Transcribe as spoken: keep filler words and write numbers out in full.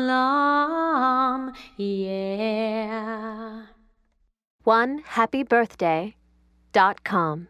Golam, yeah. one happy birthday dot com